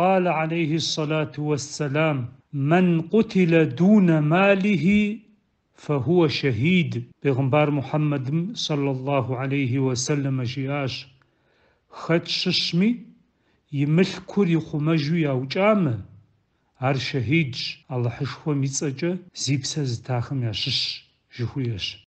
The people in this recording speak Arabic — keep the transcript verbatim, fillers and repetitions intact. قال عليه الصلاة والسلام: من قتل دون ماله فهو شهيد. پیغمبر محمد صلی الله علیه و سلم جیاش خد ششمی یملکوری خمجوی او جامه هر شهیدش الله حشو میزجه زیبسه زتاخم یاشش جهویش.